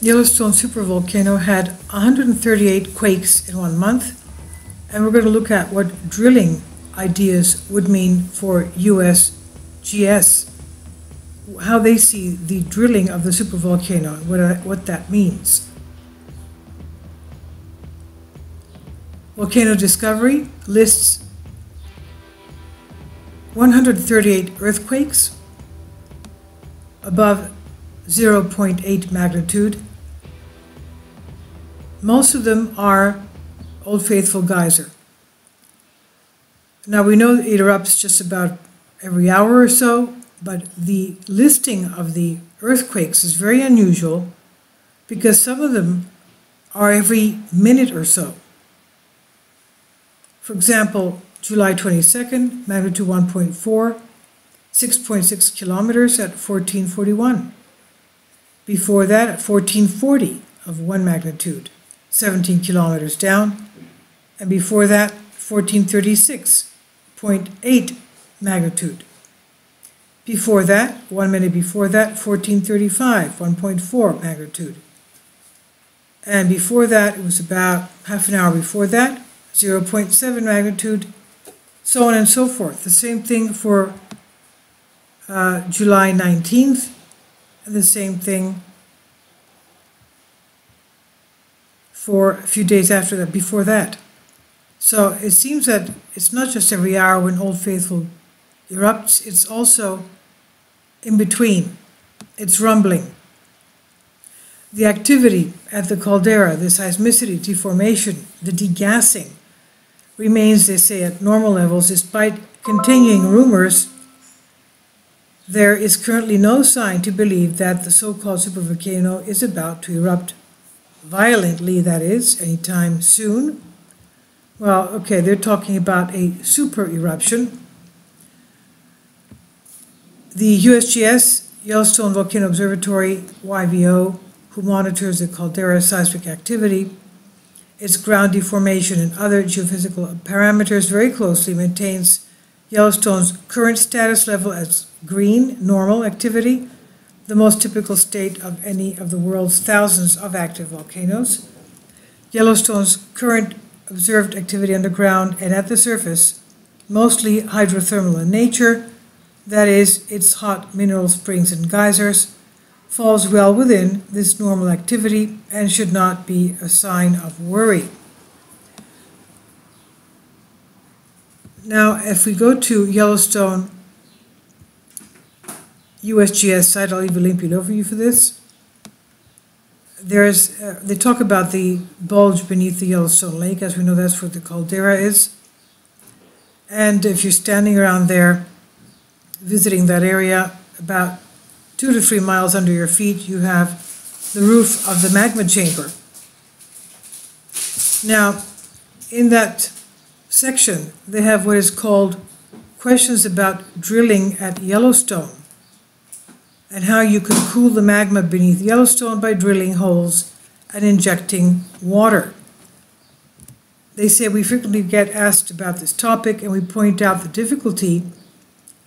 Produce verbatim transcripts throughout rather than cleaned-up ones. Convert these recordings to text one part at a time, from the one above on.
Yellowstone supervolcano had one hundred thirty-eight quakes in one month, and we're going to look at what drilling ideas would mean for U S G S, how they see the drilling of the supervolcano, what, what that means. Volcano Discovery lists one hundred thirty-eight earthquakes above zero point eight magnitude. Most of them are Old Faithful Geyser. Now we know it erupts just about every hour or so, but the listing of the earthquakes is very unusual because some of them are every minute or so. For example, July twenty-second, magnitude one point four, six point six kilometers at fourteen forty-one. Before that, at fourteen forty of one magnitude, seventeen kilometers down. And before that, fourteen thirty-six point eight magnitude. Before that, one minute before that, fourteen thirty-five, one point four magnitude. And before that, it was about half an hour before that, zero point seven magnitude, so on and so forth. The same thing for uh, July nineteenth, and the same thing for a few days after that, before that. So it seems that it's not just every hour when Old Faithful erupts, it's also in between. It's rumbling. The activity at the caldera, the seismicity, deformation, the degassing remains, they say, at normal levels. Despite continuing rumors, there is currently no sign to believe that the so-called supervolcano is about to erupt violently, that is, anytime soon. Well, okay, they're talking about a super eruption. The U S G S, Yellowstone Volcano Observatory, Y V O, who monitors the caldera seismic activity, its ground deformation and other geophysical parameters very closely, maintains Yellowstone's current status level as green, normal activity, the most typical state of any of the world's thousands of active volcanoes. Yellowstone's current observed activity underground and at the surface, mostly hydrothermal in nature, that is, its hot mineral springs and geysers, falls well within this normal activity and should not be a sign of worry. Now, if we go to Yellowstone U S G S site, I'll leave a link below for you for this. There's, uh, they talk about the bulge beneath the Yellowstone Lake. As we know, that's where the caldera is. And if you're standing around there, visiting that area, about two to three miles under your feet, you have the roof of the magma chamber. Now, in that section, they have what is called questions about drilling at Yellowstone, and how you could cool the magma beneath Yellowstone by drilling holes and injecting water. They say we frequently get asked about this topic, and we point out the difficulty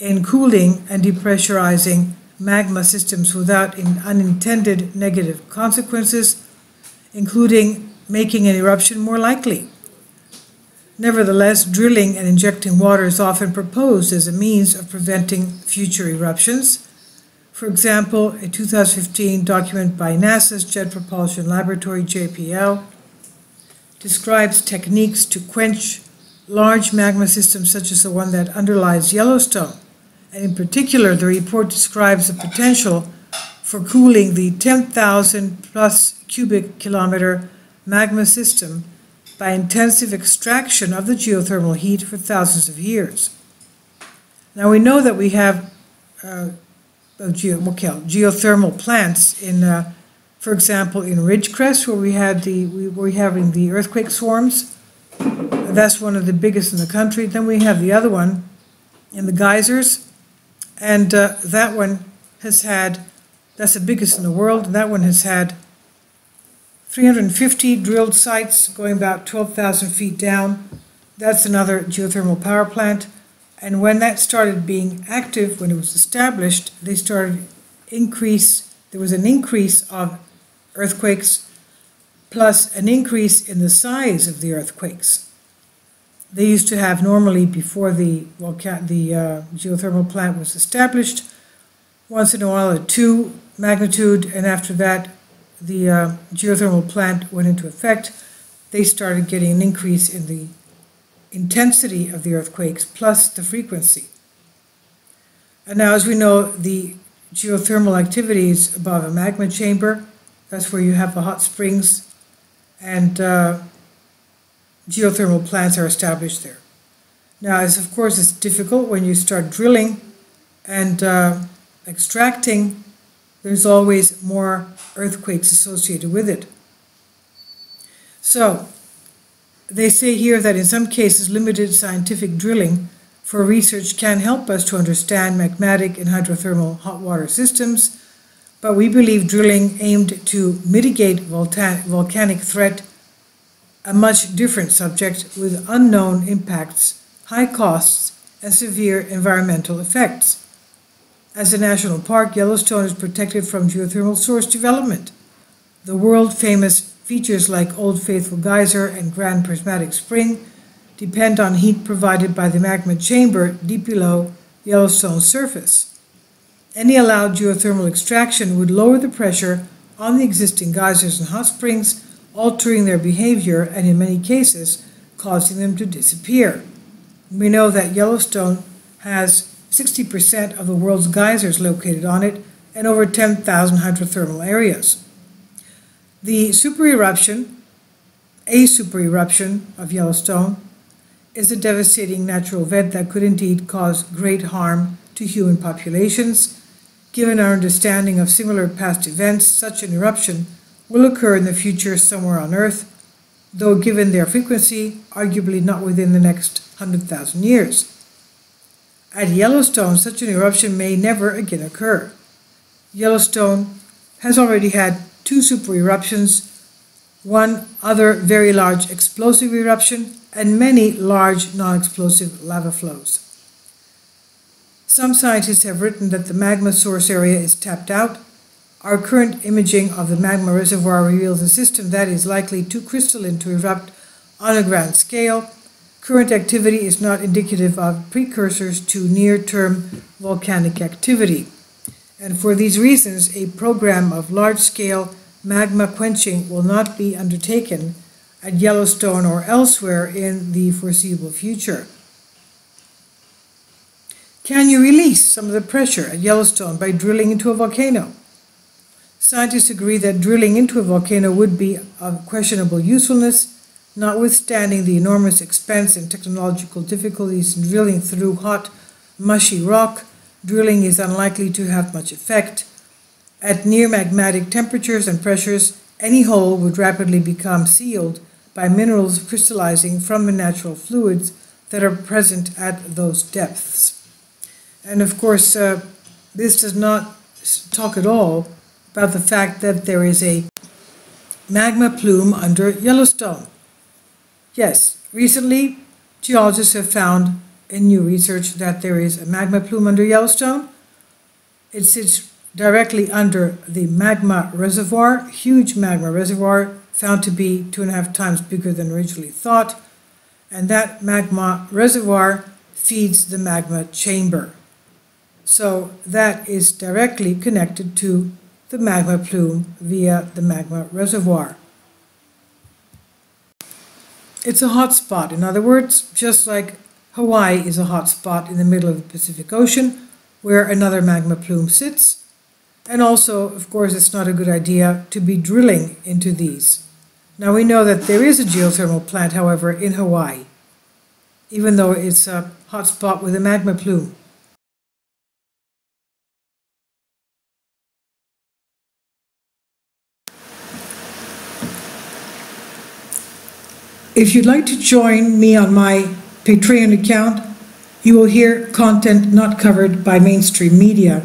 in cooling and depressurizing magma systems without in unintended negative consequences, including making an eruption more likely. Nevertheless, drilling and injecting water is often proposed as a means of preventing future eruptions. For example, a two thousand fifteen document by NASA's Jet Propulsion Laboratory, J P L, describes techniques to quench large magma systems such as the one that underlies Yellowstone. And in particular, the report describes the potential for cooling the ten thousand plus cubic kilometer magma system by intensive extraction of the geothermal heat for thousands of years. Now we know that we have uh, Of geo okay, geothermal plants in, uh, for example, in Ridgecrest, where we had the we were having the earthquake swarms. That's one of the biggest in the country. Then we have the other one in the geysers, and uh, that one has had that's the biggest in the world. And that one has had three hundred fifty drilled sites going about twelve thousand feet down. That's another geothermal power plant. And when that started being active, when it was established, they started increase, there was an increase of earthquakes, plus an increase in the size of the earthquakes. They used to have normally, before the, well, the uh, geothermal plant was established, once in a while at two magnitude, and after that the uh, geothermal plant went into effect, they started getting an increase in the intensity of the earthquakes plus the frequency. And now, as we know, the geothermal activities above a magma chamber, that's where you have the hot springs, and uh, geothermal plants are established there. Now, as of course it's difficult when you start drilling and uh, extracting, there's always more earthquakes associated with it. So they say here that in some cases limited scientific drilling for research can help us to understand magmatic and hydrothermal hot water systems, but we believe drilling aimed to mitigate volta- volcanic threat, a much different subject with unknown impacts, high costs, and severe environmental effects. As a national park, Yellowstone is protected from geothermal source development. The world-famous features like Old Faithful Geyser and Grand Prismatic Spring depend on heat provided by the magma chamber deep below Yellowstone's surface. Any allowed geothermal extraction would lower the pressure on the existing geysers and hot springs, altering their behavior and, in many cases, causing them to disappear. We know that Yellowstone has sixty percent of the world's geysers located on it and over ten thousand hydrothermal areas. The supereruption, a supereruption of Yellowstone, is a devastating natural event that could indeed cause great harm to human populations. Given our understanding of similar past events, such an eruption will occur in the future somewhere on Earth, though given their frequency, arguably not within the next one hundred thousand years. At Yellowstone, such an eruption may never again occur. Yellowstone has already had two supereruptions, one other very large explosive eruption, and many large non-explosive lava flows. Some scientists have written that the magma source area is tapped out. Our current imaging of the magma reservoir reveals a system that is likely too crystalline to erupt on a grand scale. Current activity is not indicative of precursors to near-term volcanic activity. And for these reasons, a program of large-scale magma quenching will not be undertaken at Yellowstone or elsewhere in the foreseeable future. Can you release some of the pressure at Yellowstone by drilling into a volcano? Scientists agree that drilling into a volcano would be of questionable usefulness, notwithstanding the enormous expense and technological difficulties in drilling through hot, mushy rock. Drilling is unlikely to have much effect. At near magmatic temperatures and pressures, any hole would rapidly become sealed by minerals crystallizing from the natural fluids that are present at those depths. And of course, uh, this does not talk at all about the fact that there is a magma plume under Yellowstone. Yes, recently geologists have found in new research that there is a magma plume under Yellowstone. It sits directly under the magma reservoir, huge magma reservoir, found to be two and a half times bigger than originally thought. And that magma reservoir feeds the magma chamber. So that is directly connected to the magma plume via the magma reservoir. It's a hot spot. In other words, just like Hawaii is a hot spot in the middle of the Pacific Ocean where another magma plume sits. And also, of course, it's not a good idea to be drilling into these. Now, we know that there is a geothermal plant, however, in Hawaii, even though it's a hot spot with a magma plume. If you'd like to join me on my Patreon account, you will hear content not covered by mainstream media.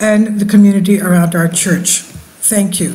and the community around our church. Thank you.